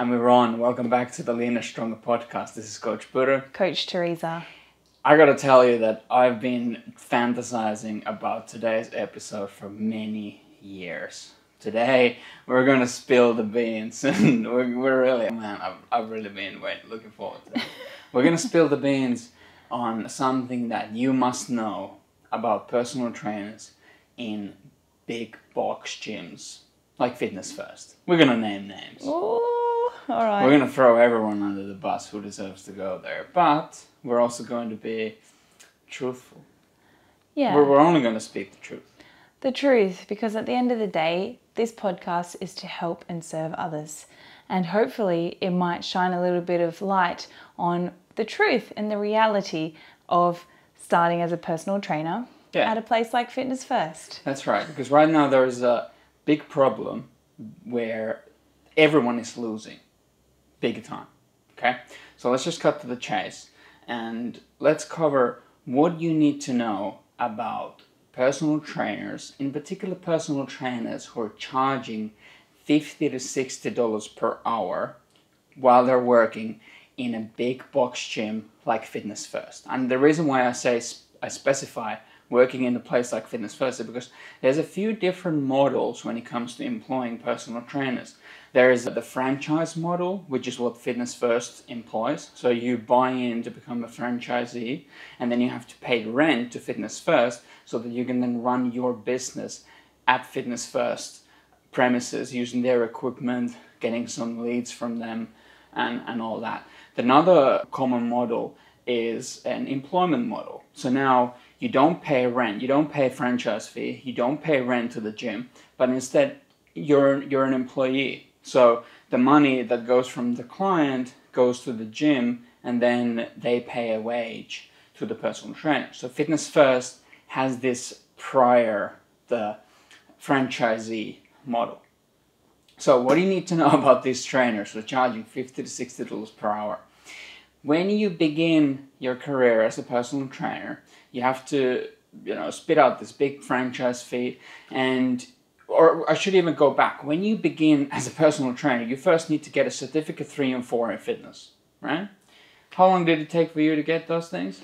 And we're on. Welcome back to the Leaner Stronger podcast. This is Coach Buddha. Coach Teresa. I got to tell you that I've been fantasizing about today's episode for many years. Today, we're going to spill the beans. And I've really been looking forward to that. We're going to spill the beans on something that you must know about personal trainers in big box gyms, like Fitness First. We're going to name names. Ooh. All right. We're going to throw everyone under the bus who deserves to go there. But we're also going to be truthful. Yeah. We're only going to speak the truth. The truth, because at the end of the day, this podcast is to help and serve others. And hopefully it might shine a little bit of light on the truth and the reality of starting as a personal trainer at a place like Fitness First. That's right. Because right now there is a big problem where everyone is losing. Big time, okay? So let's just cut to the chase and let's cover what you need to know about personal trainers, in particular personal trainers who are charging $50 to $60 per hour while they're working in a big box gym like Fitness First. And the reason why I say I specify working in a place like Fitness First is because there's a few different models when it comes to employing personal trainers. There is the franchise model, which is what Fitness First employs. So you buy in to become a franchisee, and then you have to pay rent to Fitness First so that you can then run your business at Fitness First premises using their equipment, getting some leads from them and all that. Another common model is an employment model. So now you don't pay rent, you don't pay franchise fee, you don't pay rent to the gym, but instead you're an employee. So the money that goes from the client goes to the gym, and then they pay a wage to the personal trainer. So Fitness First has this prior, the franchisee model. So what do you need to know about these trainers who are charging $50 to $60 per hour? When you begin your career as a personal trainer, you have to, spit out this big franchise fee or I should even go back. When you begin as a personal trainer, you first need to get a certificate 3 and 4 in fitness, right? How long did it take for you to get those things?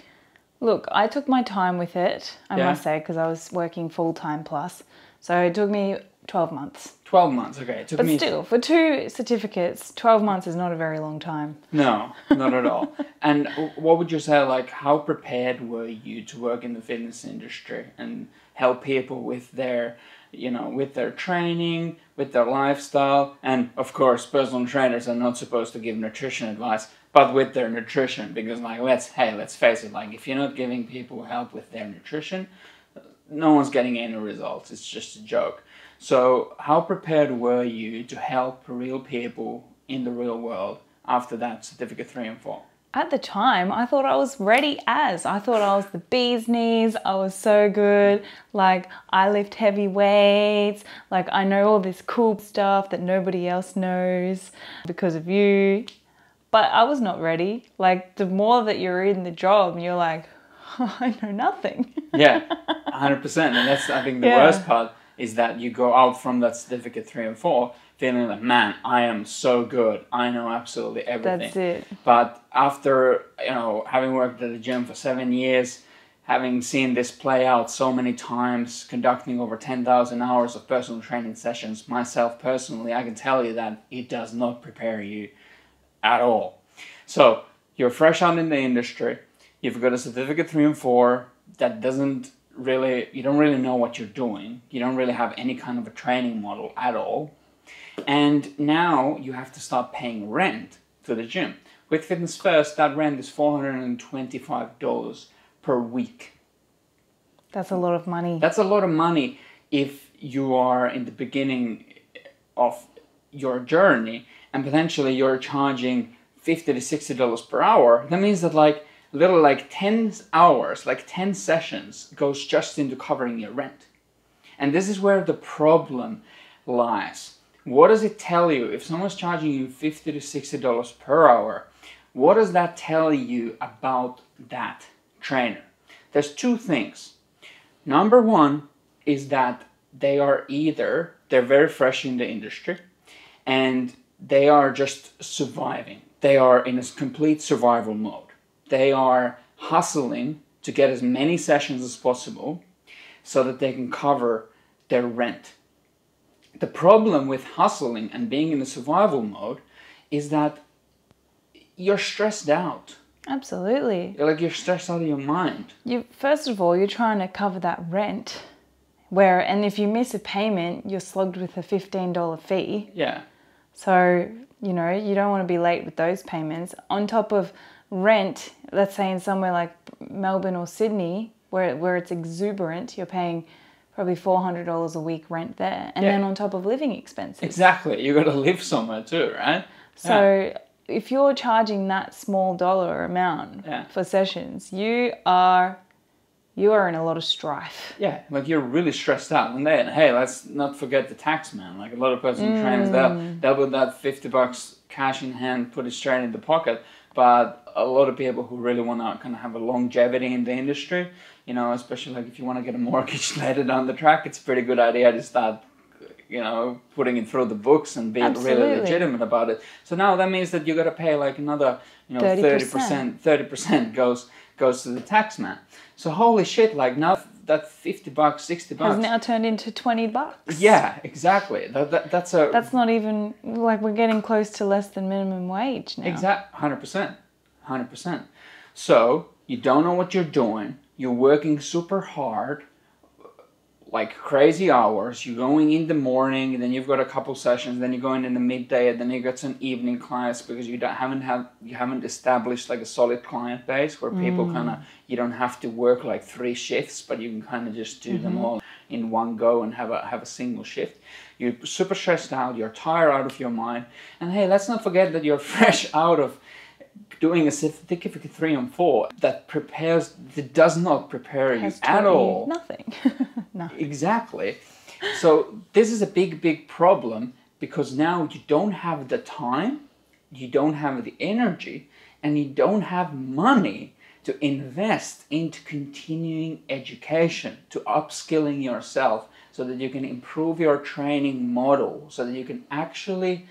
Look, I took my time with it, I must say, because I was working full-time plus. So it took me 12 months. 12 months, okay. It took me still, for 2 certificates, 12 months is not a very long time. No, not at all. And what would you say, how prepared were you to work in the fitness industry and help people with their... with their training, with their lifestyle, and of course, personal trainers are not supposed to give nutrition advice, but with their nutrition, because let's face it, if you're not giving people help with their nutrition, no one's getting any results. It's just a joke. So how prepared were you to help real people in the real world after that certificate 3 and 4? At the time, I thought I was ready as. I thought I was the bee's knees. I was so good. I lift heavy weights. I know all this cool stuff that nobody else knows because of you. But I was not ready. The more that you're in the job, you're I know nothing. Yeah, 100%. And that's, I think, the worst part is that you go out from that certificate 3 and 4 feeling I am so good. I know absolutely everything. That's it. But after, having worked at the gym for 7 years, having seen this play out so many times, conducting over 10,000 hours of personal training sessions, myself personally, I can tell you that it does not prepare you at all. So you're fresh out in the industry. You've got a certificate 3 and 4 that doesn't really, you don't really know what you're doing. You don't really have any kind of a training model at all. And now you have to start paying rent to the gym. With Fitness First, that rent is $425 per week. That's a lot of money. That's a lot of money if you are in the beginning of your journey and potentially you're charging $50 to $60 per hour. That means that 10 hours, 10 sessions goes just into covering your rent. And this is where the problem lies. What does it tell you? If someone's charging you $50 to $60 per hour, what does that tell you about that trainer? There's 2 things. Number one is that they're very fresh in the industry and they are just surviving. They are in a complete survival mode. They are hustling to get as many sessions as possible so that they can cover their rent. The problem with hustling and being in a survival mode is that you're stressed out. Absolutely. You're stressed out of your mind. First of all, you're trying to cover that rent, and if you miss a payment, you're slogged with a $15 fee. Yeah. So, you know, you don't want to be late with those payments. On top of rent, let's say in somewhere like Melbourne or Sydney, where it's exuberant, you're paying probably $400 a week rent there. And then on top of living expenses. Exactly. You've got to live somewhere too, right? So if you're charging that small dollar amount for sessions, you are in a lot of strife. Yeah, you're really stressed out. And then, hey, let's not forget the tax man. Like a lot of personal trainers, they'll put that $50 cash in hand, put it straight in the pocket. But a lot of people who really want to kind of have a longevity in the industry, you know, especially like if you want to get a mortgage later down the track, it's a pretty good idea to start, you know, putting it through the books and being really legitimate about it. So now that means that you got to pay like another, you know, 30%. 30% goes to the tax man. So holy shit, like now that $50, $60 has now turned into $20. Yeah, exactly. That's not even, like, we're getting close to less than minimum wage now. Exactly, 100%. So you don't know what you're doing. You're working super hard, like crazy hours. You're going in the morning, and then you've got a couple sessions, then you're going in the midday, and then you got some evening clients because you haven't established like a solid client base where people kind of, you don't have to work like 3 shifts, but you can kind of just do them all in one go and have a single shift. You're super stressed out, you're tired out of your mind, and hey, let's not forget that you're fresh out of doing a certificate 3 and 4 that does not prepare you at all. Nothing. No. Exactly. So this is a big, big problem because now you don't have the time, you don't have the energy, and you don't have money to invest into continuing education, to upskilling yourself so that you can improve your training model, so that you can actually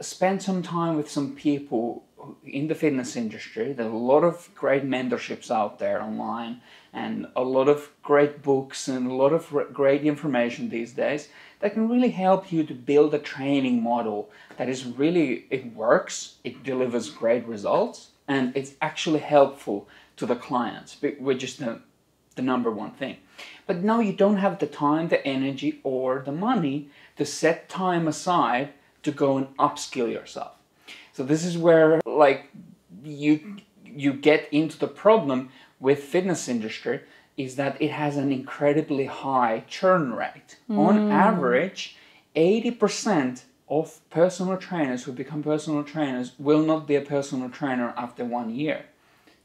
spend some time with some people in the fitness industry. There are a lot of great mentorships out there online and a lot of great books and a lot of great information these days that can really help you to build a training model that is really, it works, it delivers great results, and it's actually helpful to the clients, which is the number one thing. But now you don't have the time, the energy, or the money to set time aside to go and upskill yourself. So this is where, like, you get into the problem with fitness industry is that it has an incredibly high churn rate. On average, 80% of personal trainers who become personal trainers will not be a personal trainer after 1 year.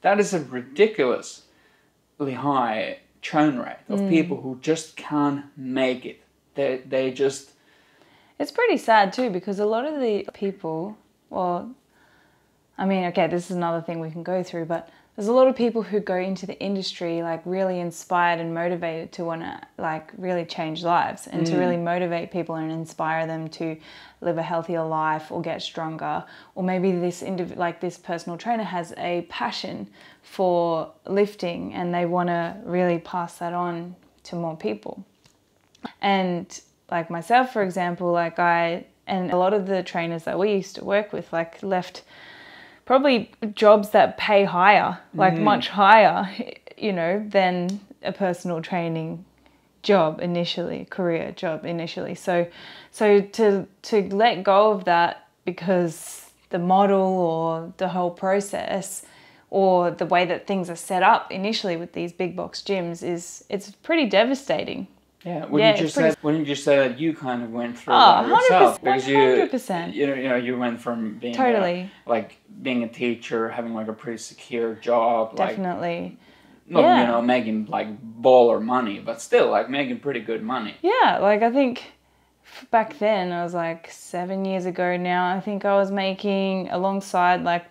That is a ridiculously high churn rate of people who just can't make it. They just... It's pretty sad too, because a lot of the people... Well, I mean, okay, this is another thing we can go through, but there's a lot of people who go into the industry like really inspired and motivated to want to like really change lives and to really motivate people and inspire them to live a healthier life or get stronger. Or maybe this personal trainer has a passion for lifting and they want to really pass that on to more people. And like myself, for example, like and a lot of the trainers that we used to work with like left probably jobs that pay higher, like much higher, you know, than a personal training job initially, career job initially. So to let go of that because the model or the whole process or the way that things are set up initially with these big box gyms it's pretty devastating. Yeah, wouldn't you say that you kind of went through that yourself? 100%, because you went from being being a teacher, having like a pretty secure job, you know, making like baller money, but still like making pretty good money. Yeah, like I think back then I was like 7 years ago now. I think I was making alongside like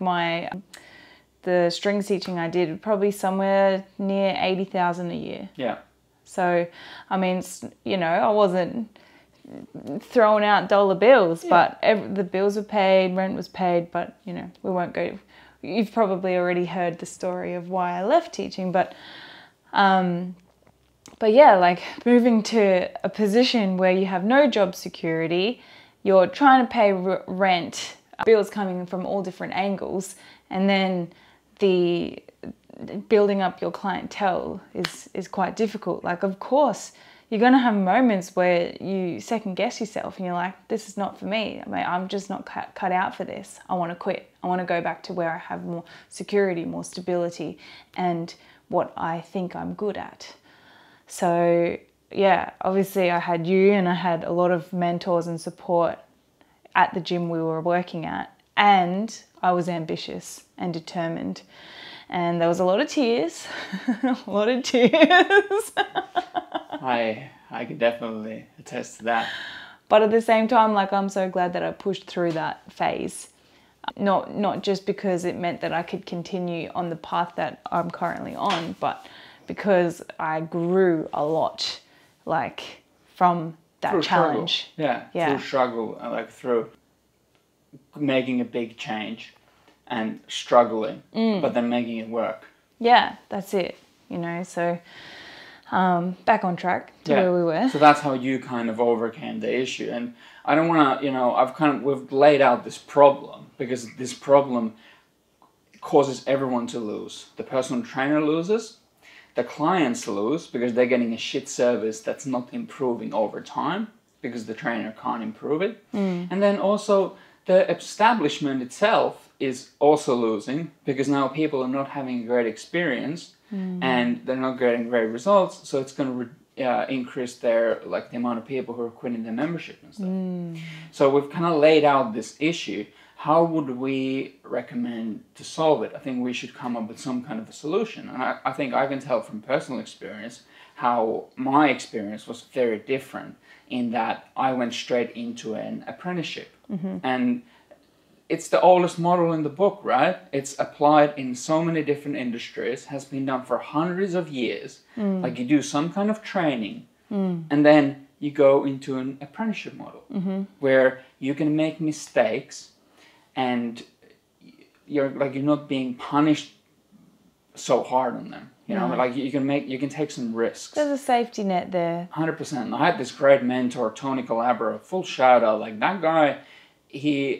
the strings teaching I did probably somewhere near $80,000 a year. Yeah. So, I mean, you know, I wasn't throwing out dollar bills, but the bills were paid, rent was paid, but, you know, we won't go. You've probably already heard the story of why I left teaching, but yeah, like moving to a position where you have no job security, you're trying to pay rent, bills coming from all different angles, and then the building up your clientele is quite difficult. Like, of course, you're going to have moments where you second guess yourself and you're like, this is not for me. I mean, I'm just not cut out for this. I want to quit. I want to go back to where I have more security, more stability, and what I think I'm good at. So yeah, obviously I had you, and I had a lot of mentors and support at the gym we were working at. And I was ambitious and determined. And there was a lot of tears, a lot of tears. I could definitely attest to that. But at the same time, like, I'm so glad that I pushed through that phase. Not just because it meant that I could continue on the path that I'm currently on, but because I grew a lot, like, from that challenge. Struggle. Yeah, yeah, through struggle, like through making a big change and struggling, but then making it work. Yeah, that's it, you know, so... back on track to where we were. So that's how you kind of overcame the issue. And I don't want to, you know, we've laid out this problem, because this problem causes everyone to lose. The personal trainer loses, the clients lose, because they're getting a shit service that's not improving over time because the trainer can't improve it. And then also the establishment itself is also losing, because now people are not having a great experience. And they're not getting great results, so it's going to increase the amount of people who are quitting their membership and stuff. So we've kind of laid out this issue. How would we recommend to solve it? I think we should come up with some kind of a solution. And I think I can tell from personal experience how my experience was very different, in that I went straight into an apprenticeship. And it's the oldest model in the book, right? It's applied in so many different industries, has been done for hundreds of years. Like, you do some kind of training and then you go into an apprenticeship model where you can make mistakes, and you're not being punished so hard on them. You know, like, you can take some risks. There's a safety net there. 100%. I had this great mentor, Tony Collabro, full shout out, like that guy.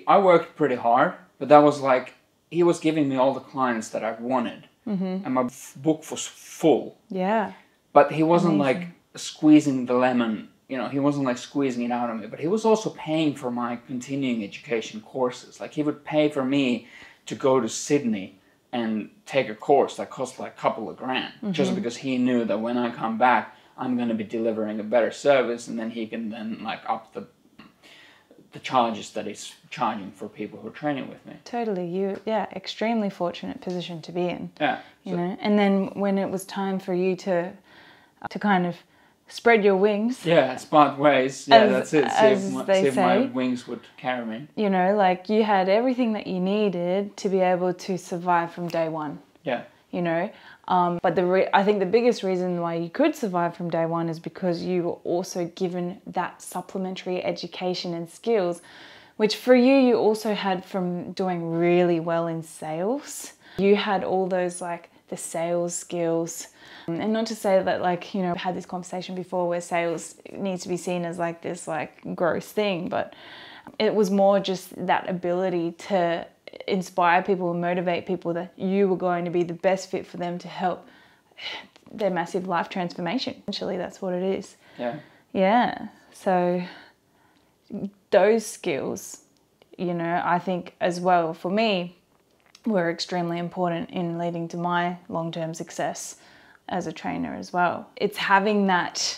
I worked pretty hard, but that was like, he was giving me all the clients that I wanted, and my book was full. Yeah. But he wasn't like squeezing the lemon, you know, he wasn't like squeezing it out of me, but he was also paying for my continuing education courses. Like, he would pay for me to go to Sydney and take a course that cost like a couple of grand, just because he knew that when I come back, I'm going to be delivering a better service, and then he can then like up the charges that he's charging for people who are training with me. Totally, extremely fortunate position to be in. Yeah, you know. And then when it was time for you to kind of spread your wings. Yeah, smart ways. Yeah, that's it. See if my wings would carry me. You know, like, you had everything that you needed to be able to survive from day one. Yeah. You know, but I think the biggest reason why you could survive from day one is because you were also given that supplementary education and skills, which for you, you also had from doing really well in sales. You had all those, like, the sales skills. And not to say that, like, you know, we had this conversation before where sales needs to be seen as like this, like, gross thing, but it was more just that ability to inspire people and motivate people that you were going to be the best fit for them to help their massive life transformation. Essentially, that's what it is. Yeah. Yeah. So those skills, you know, I think as well for me were extremely important in leading to my long-term success as a trainer as well. It's having that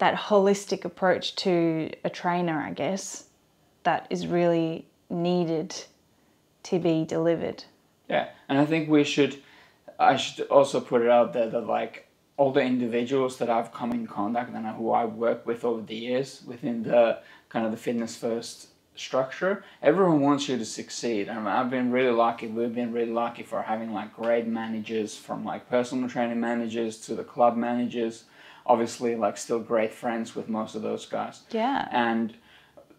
holistic approach to a trainer, I guess, that is really needed to be delivered. Yeah, and I think I should also put it out there that, like, all the individuals that I've come in contact and who I've worked with over the years within the kind of the Fitness First structure, everyone wants you to succeed. I mean, I've been really lucky. We've been really lucky for having like great managers, from like personal training managers to the club managers, obviously like still great friends with most of those guys. Yeah. And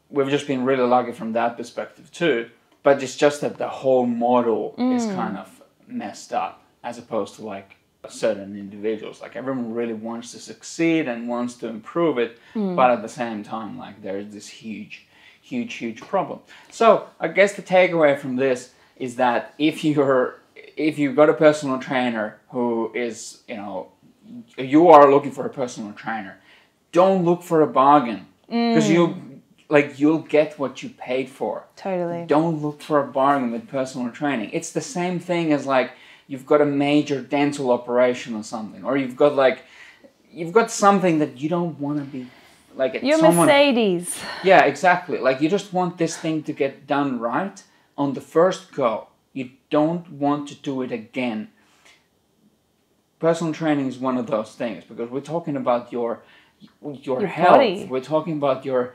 we've just been really lucky from that perspective too. But it's just that the whole model is kind of messed up as opposed to like certain individuals. Like everyone really wants to succeed and wants to improve it. But at the same time, like there's this huge problem. So I guess the takeaway from this is that if you've got a personal trainer who is, you know, you are looking for a personal trainer, don't look for a bargain, because you'll get what you paid for. Totally. Don't look for a bargain with personal training. It's the same thing as like you've got a major dental operation or something, or you've got something that you don't want to be like. Your Mercedes. Yeah, exactly. Like you just want this thing to get done right on the first go. You don't want to do it again. Personal training is one of those things, because we're talking about your health. Body. We're talking about your,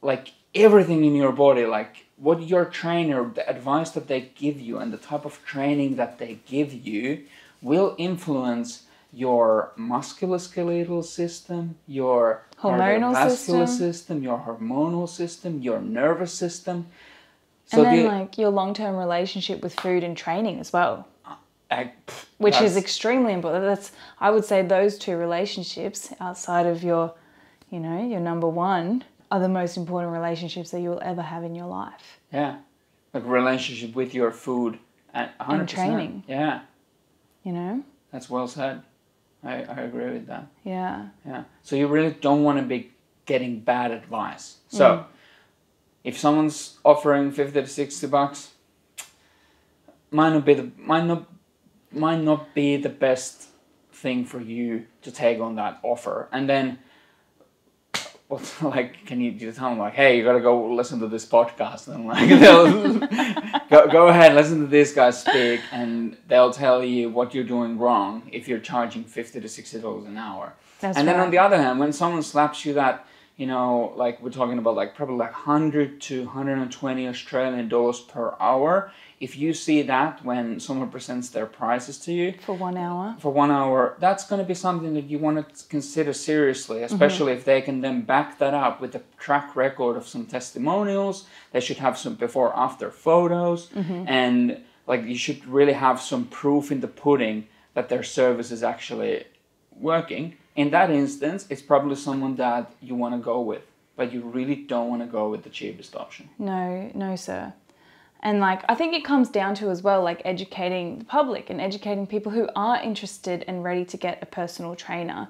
like, everything in your body, like what your trainer, the advice that they give you and the type of training that they give you will influence your musculoskeletal system, your cardiovascular system, your hormonal system, your nervous system. So and then like your long-term relationship with food and training as well. Which is extremely important. That's, I would say, those two relationships outside of your, you know, your number one, are the most important relationships that you will ever have in your life. Yeah, like relationship with your food and 100%. And training. Yeah. You know? That's well said. I agree with that. Yeah. Yeah. So you really don't want to be getting bad advice. So if someone's offering $50 to $60, might not be the best thing for you to take on that offer. And then, like, can you tell them, like, hey, you got to go listen to this podcast, and like they'll go ahead, listen to this guy speak, and they'll tell you what you're doing wrong if you're charging $50 to $60 an hour. That's and right. Then on the other hand, when someone slaps you that, you know, like we're talking about like probably like 100 to 120 Australian dollars per hour, if you see that when someone presents their prices to you for one hour, that's going to be something that you want to consider seriously, especially if they can then back that up with a track record of some testimonials. They should have some before after photos, and like you should really have some proof in the pudding that their service is actually working. In that instance, it's probably someone that you want to go with, but you really don't want to go with the cheapest option. No, no, sir. And like, I think it comes down to as well, like educating the public and educating people who are interested and ready to get a personal trainer,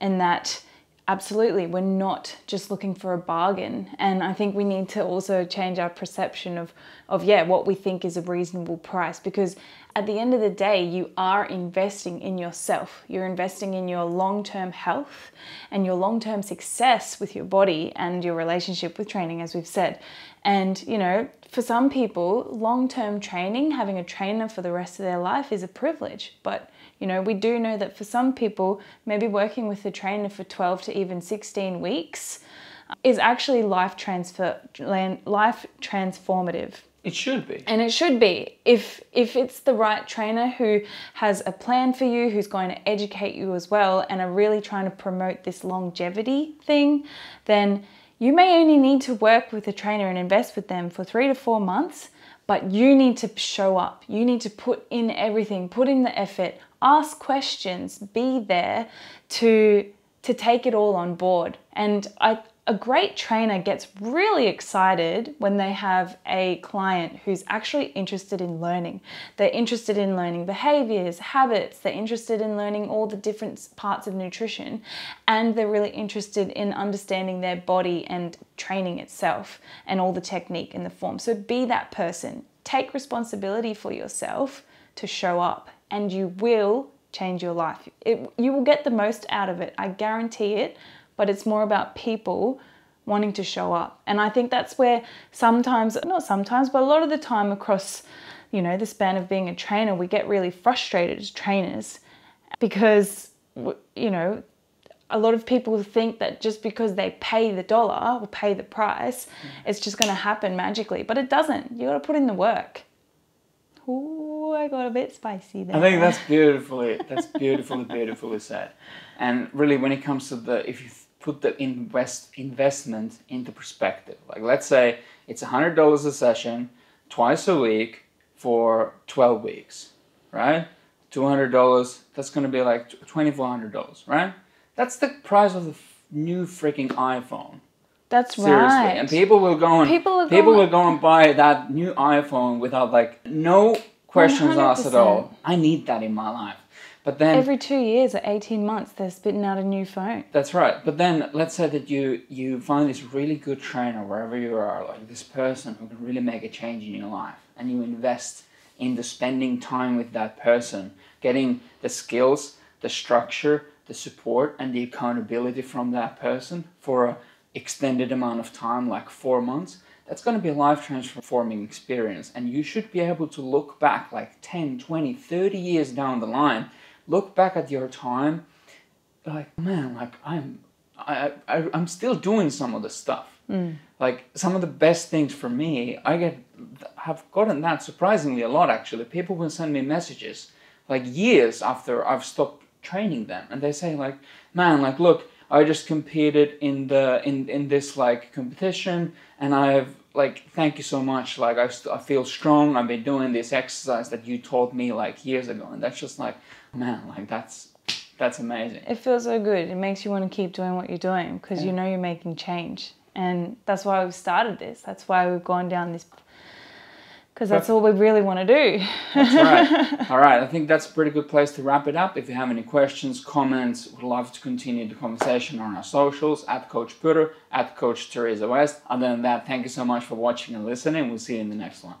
and that absolutely, we're not just looking for a bargain. And I think we need to also change our perception of what we think is a reasonable price, because at the end of the day, you are investing in yourself. You're investing in your long-term health and your long-term success with your body and your relationship with training, as we've said. And, you know, for some people, long-term training, having a trainer for the rest of their life is a privilege. But, you know, we do know that for some people, maybe working with a trainer for 12 to even 16 weeks is actually life transformative. It should be. And it should be. If it's the right trainer who has a plan for you, who's going to educate you as well, and are really trying to promote this longevity thing, then you may only need to work with a trainer and invest with them for 3 to 4 months, but you need to show up. You need to put in everything, put in the effort, ask questions, be there to take it all on board. And a great trainer gets really excited when they have a client who's actually interested in learning. They're interested in learning behaviors, habits, they're interested in learning all the different parts of nutrition, and they're really interested in understanding their body and training itself and all the technique and the form. So be that person. Take responsibility for yourself to show up, and you will change your life. You will get the most out of it, I guarantee it. But it's more about people wanting to show up. And I think that's where sometimes, not sometimes, but a lot of the time across, you know, the span of being a trainer, we get really frustrated as trainers, because, you know, a lot of people think that just because they pay the dollar or pay the price, it's just going to happen magically. But it doesn't. You got to put in the work. Ooh, I got a bit spicy there. I think that's beautifully, beautifully said. And really, when it comes to the, if you put the investment into perspective, like let's say it's $100 a session, twice a week for 12 weeks, right? $200, that's going to be like $2,400, right? That's the price of the new freaking iPhone. That's right. And people will go and buy that new iPhone without like no questions 100%. Asked at all. I need that in my life. But then every 2 years or 18 months they're spitting out a new phone. That's right. But then let's say that you find this really good trainer wherever you are, like this person who can really make a change in your life, and you invest into spending time with that person, getting the skills, the structure, the support and the accountability from that person for a extended amount of time, like 4 months, that's going to be a life transforming experience. And you should be able to look back like 10, 20, 30 years down the line, look back at your time, like, man, like I'm still doing some of the stuff. Mm. Like some of the best things for me, I've gotten that surprisingly a lot actually. People will send me messages like years after I've stopped training them. And they say like, man, like, look, I just competed in this like competition, and I've like, thank you so much. Like I feel strong. I've been doing this exercise that you taught me like years ago, and that's just like, man, like that's amazing. It feels so good. It makes you want to keep doing what you're doing because you know you're making change, and that's why we've started this. That's why we've gone down this. Because that's all we really want to do. That's right. All right. I think that's a pretty good place to wrap it up. If you have any questions, comments, we'd love to continue the conversation on our socials, @CoachPutter, @Coach Teresa West. Other than that, thank you so much for watching and listening. We'll see you in the next one.